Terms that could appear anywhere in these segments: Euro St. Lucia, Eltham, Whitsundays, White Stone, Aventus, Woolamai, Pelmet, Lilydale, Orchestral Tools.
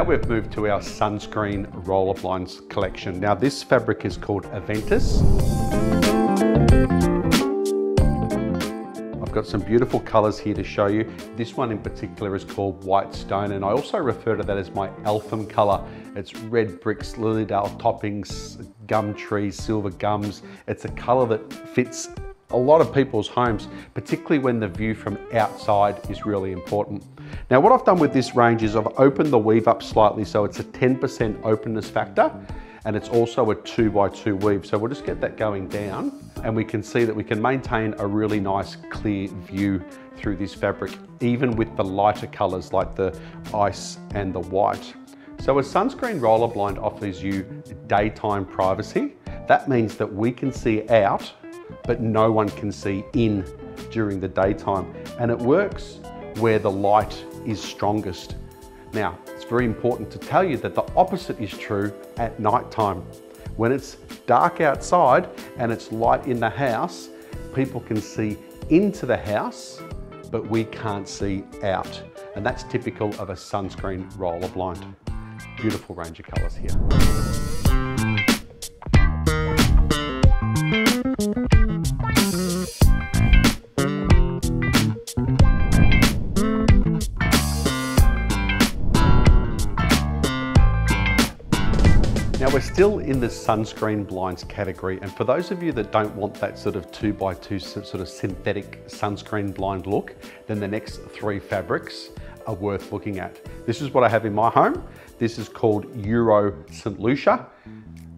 Now we've moved to our sunscreen roll-up lines collection. Now this fabric is called Aventus. I've got some beautiful colors here to show you. This one in particular is called White Stone, and I also refer to that as my Eltham color. It's red bricks, Lilydale toppings, gum trees, silver gums. It's a color that fits a lot of people's homes, particularly when the view from outside is really important. Now what I've done with this range is I've opened the weave up slightly, so it's a 10% openness factor, and it's also a 2x2 weave. So we'll just get that going down, and we can see that we can maintain a really nice clear view through this fabric, even with the lighter colors like the ice and the white. So a sunscreen roller blind offers you daytime privacy. That means that we can see out, but no one can see in during the daytime. And it works where the light is strongest. Now, it's very important to tell you that the opposite is true at nighttime. When it's dark outside and it's light in the house, people can see into the house, but we can't see out. And that's typical of a sunscreen roller blind. Beautiful range of colors here. We're still in the sunscreen blinds category, and for those of you that don't want that sort of 2x2 sort of synthetic sunscreen blind look, then the next three fabrics are worth looking at. This is what I have in my home. This is called Euro St. Lucia.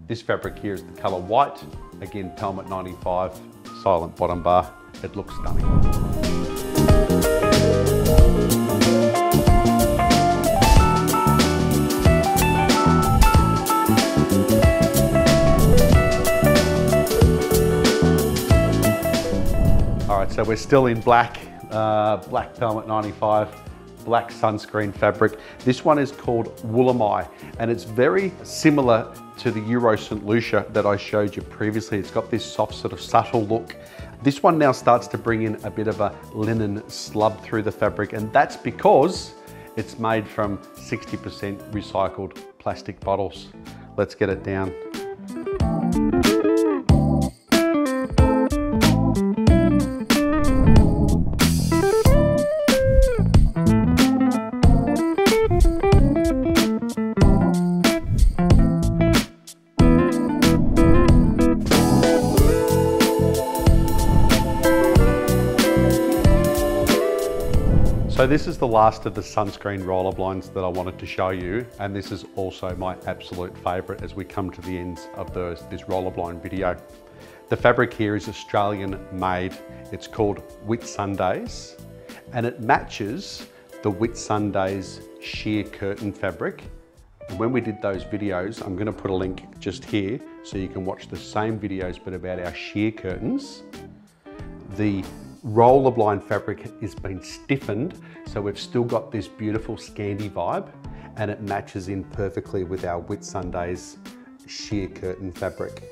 This fabric here is the color white. Again, Pelmet 95, silent bottom bar. It looks stunning. So we're still in black, black Pelmet 95, black sunscreen fabric. This one is called Woolamai, and it's very similar to the Euro St. Lucia that I showed you previously. It's got this soft sort of subtle look. This one now starts to bring in a bit of a linen slub through the fabric, and that's because it's made from 60% recycled plastic bottles. Let's get it down. So this is the last of the sunscreen roller blinds that I wanted to show you, and this is also my absolute favorite as we come to the end of this roller blind video. The fabric here is Australian made. It's called Whitsundays, and it matches the Whitsundays sheer curtain fabric. And when we did those videos, I'm gonna put a link just here so you can watch the same videos but about our sheer curtains. The roller blind fabric has been stiffened, so we've still got this beautiful Scandi vibe, and it matches in perfectly with our Whitsundays sheer curtain fabric.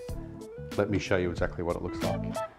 Let me show you exactly what it looks like.